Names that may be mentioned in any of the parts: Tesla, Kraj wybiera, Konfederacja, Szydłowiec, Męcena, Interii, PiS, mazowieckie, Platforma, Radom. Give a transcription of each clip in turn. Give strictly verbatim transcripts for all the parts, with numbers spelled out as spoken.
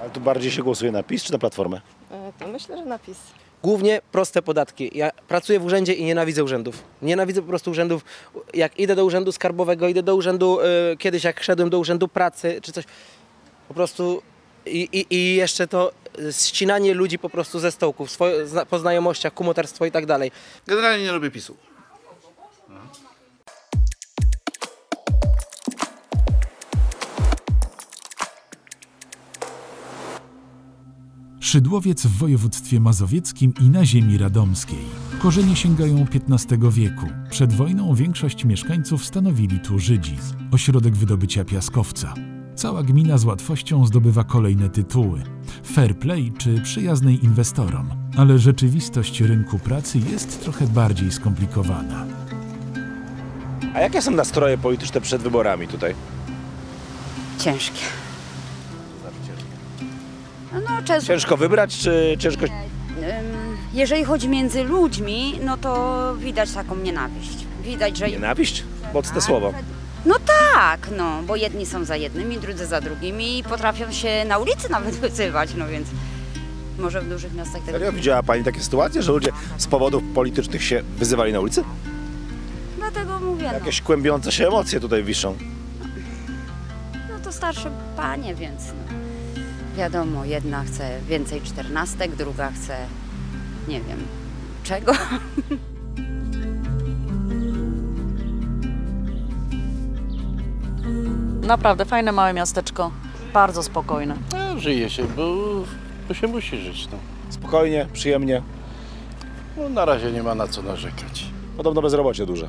Ale tu bardziej się głosuje na PiS czy na Platformę? To myślę, że na PiS. Głównie proste podatki. Ja pracuję w urzędzie i nienawidzę urzędów. Nienawidzę po prostu urzędów. Jak idę do urzędu skarbowego, idę do urzędu, yy, kiedyś jak szedłem do urzędu pracy czy coś, po prostu i, i, i jeszcze to ścinanie ludzi po prostu ze stołków, swoje, zna, po znajomościach, kumoterstwo i tak dalej. Generalnie nie lubię PiS-u. Szydłowiec w województwie mazowieckim i na ziemi radomskiej. Korzenie sięgają piętnastego wieku. Przed wojną większość mieszkańców stanowili tu Żydzi. Ośrodek wydobycia piaskowca. Cała gmina z łatwością zdobywa kolejne tytuły. Fair play czy przyjaznej inwestorom. Ale rzeczywistość rynku pracy jest trochę bardziej skomplikowana. A jakie są nastroje polityczne przed wyborami tutaj? Ciężkie. No, czas... Ciężko wybrać, czy ciężko... Jeżeli chodzi między ludźmi, no to widać taką nienawiść. Widać, że... Nienawiść? Mocne tak. Słowo. No tak, no, bo jedni są za jednymi, drudzy za drugimi i potrafią się na ulicy nawet wyzywać, no więc może w dużych miastach... Tego... Serio? Widziała Pani takie sytuacje, że ludzie z powodów politycznych się wyzywali na ulicy? Dlatego mówię, Jakieś no. kłębiące się emocje tutaj wiszą. No to starsze panie, więc... No. Wiadomo, jedna chce więcej czternastek, druga chce, nie wiem, czego. Naprawdę fajne małe miasteczko, bardzo spokojne. Ja, żyje się, bo, bo się musi żyć. No. Spokojnie, przyjemnie. No, na razie nie ma na co narzekać. Podobno bezrobocie duże.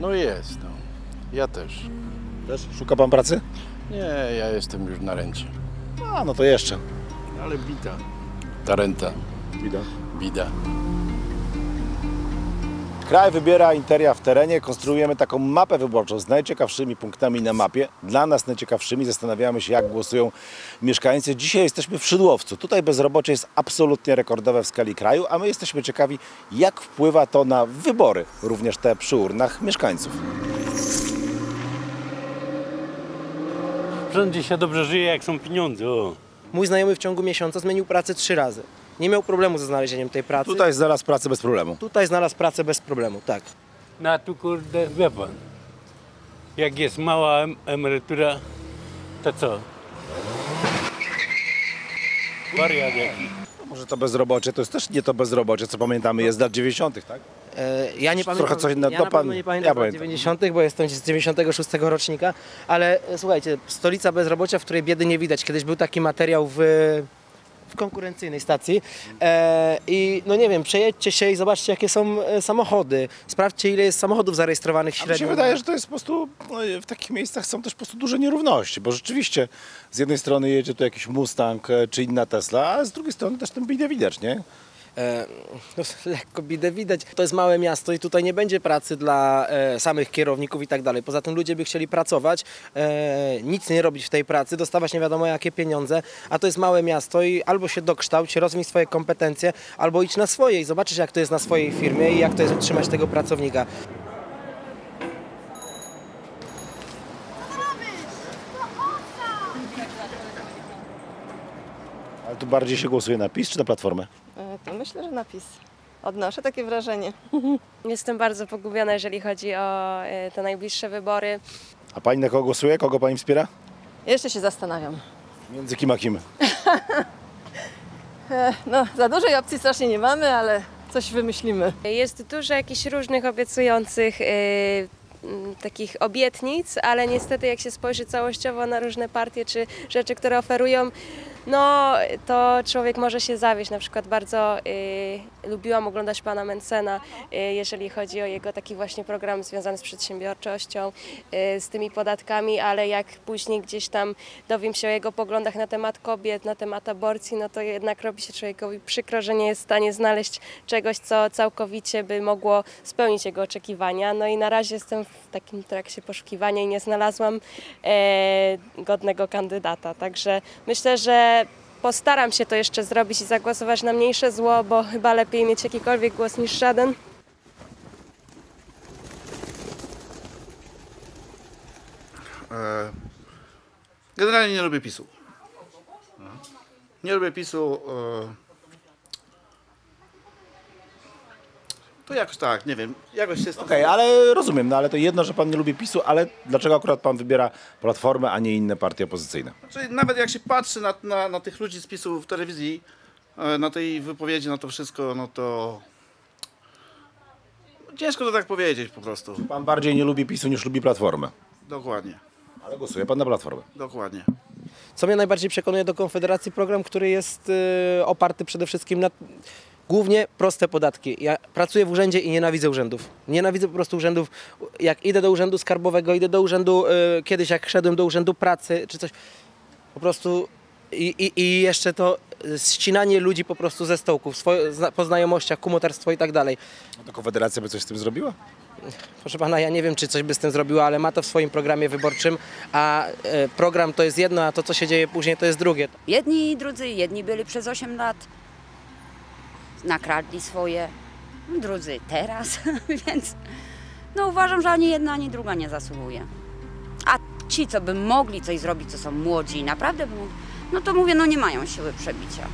No jest, no. Ja też. Też? Szuka Pan pracy? Nie, ja jestem już na rencie. A, no to jeszcze. Ale bida. Ta renta. Bida. Bida. Kraj wybiera interia w terenie. Konstruujemy taką mapę wyborczą z najciekawszymi punktami na mapie. Dla nas najciekawszymi. Zastanawiamy się, jak głosują mieszkańcy. Dzisiaj jesteśmy w Szydłowcu. Tutaj bezrobocie jest absolutnie rekordowe w skali kraju, a my jesteśmy ciekawi, jak wpływa to na wybory, również te przy urnach mieszkańców. W rządzie się dobrze żyje, jak są pieniądze. O. Mój znajomy w ciągu miesiąca zmienił pracę trzy razy. Nie miał problemu ze znalezieniem tej pracy. Tutaj znalazł pracę bez problemu. Tutaj znalazł pracę bez problemu, tak. No tu kurde, wie pan, jak jest mała em emerytura, to co? Wariat jaki. No może to bezrobocie, to jest też nie to bezrobocie, co pamiętamy, jest z lat dziewięćdziesiątych, tak? Ja nie pamiętam, trochę coś innego, ja na pewno nie pamiętam ja dziewięćdziesiątych, bo jestem z dziewięćdziesiątego szóstego rocznika, ale słuchajcie, stolica bezrobocia, w której biedy nie widać. Kiedyś był taki materiał w, w konkurencyjnej stacji e, i no nie wiem, przejedźcie się i zobaczcie, jakie są samochody, sprawdźcie, ile jest samochodów zarejestrowanych średnio. A mi się wydaje, że to jest po prostu, no, w takich miejscach są też po prostu duże nierówności, bo rzeczywiście z jednej strony jedzie tu jakiś Mustang czy inna Tesla, a z drugiej strony też ten bidę widać, nie? No, lekko bidę widać. To jest małe miasto i tutaj nie będzie pracy dla e, samych kierowników i tak dalej. Poza tym ludzie by chcieli pracować, e, nic nie robić w tej pracy, dostawać nie wiadomo jakie pieniądze, a to jest małe miasto i albo się dokształć, rozwij swoje kompetencje, albo idź na swoje i zobaczysz, jak to jest na swojej firmie i jak to jest utrzymać tego pracownika. Ale tu bardziej się głosuje na PiS czy na Platformę? To myślę, że na PiS. Odnoszę takie wrażenie. Jestem bardzo pogubiona, jeżeli chodzi o te najbliższe wybory. A Pani na kogo głosuje? Kogo Pani wspiera? Jeszcze się zastanawiam. Między kim a kim? No, za dużej opcji strasznie nie mamy, ale coś wymyślimy. Jest dużo jakichś różnych obiecujących yy, takich obietnic, ale niestety jak się spojrzy całościowo na różne partie czy rzeczy, które oferują, no to człowiek może się zawieść. Na przykład bardzo y, lubiłam oglądać pana Męcena, y, jeżeli chodzi o jego taki właśnie program związany z przedsiębiorczością, y, z tymi podatkami, ale jak później gdzieś tam dowiem się o jego poglądach na temat kobiet, na temat aborcji, no to jednak robi się człowiekowi przykro, że nie jest w stanie znaleźć czegoś, co całkowicie by mogło spełnić jego oczekiwania. No i na razie jestem w takim trakcie poszukiwania i nie znalazłam e, godnego kandydata. Także myślę, że postaram się to jeszcze zrobić i zagłosować na mniejsze zło, bo chyba lepiej mieć jakikolwiek głos niż żaden. E, generalnie nie lubię PiS-u. Nie lubię PiSu. To jakoś tak, nie wiem, jakoś się... Okej, okay, ale rozumiem, no ale to jedno, że pan nie lubi PiSu, ale dlaczego akurat pan wybiera Platformę, a nie inne partie opozycyjne? Znaczy, nawet jak się patrzy na, na, na tych ludzi z PiSu w telewizji, na tej wypowiedzi, na to wszystko, no to... Ciężko to tak powiedzieć po prostu. Pan bardziej nie lubi PiSu niż lubi Platformę. Dokładnie. Ale głosuje pan na Platformę. Dokładnie. Co mnie najbardziej przekonuje do Konfederacji, program, który jest yy, oparty przede wszystkim na... Głównie proste podatki. Ja pracuję w urzędzie i nienawidzę urzędów. Nienawidzę po prostu urzędów. Jak idę do urzędu skarbowego, idę do urzędu, yy, kiedyś jak szedłem do urzędu pracy czy coś. Po prostu i, i, i jeszcze to ścinanie ludzi po prostu ze stołków, swoje, zna, po znajomościach, kumoterstwo i tak dalej. No to Konfederacja by coś z tym zrobiła? Proszę pana, ja nie wiem, czy coś by z tym zrobiła, ale ma to w swoim programie wyborczym, a yy, program to jest jedno, a to co się dzieje później to jest drugie. Jedni i drudzy, jedni byli przez osiem lat. Nakradli swoje, drudzy teraz, więc no uważam, że ani jedna, ani druga nie zasługuje. A ci, co by mogli coś zrobić, co są młodzi i naprawdę by mogli, no to mówię, no nie mają siły przebicia.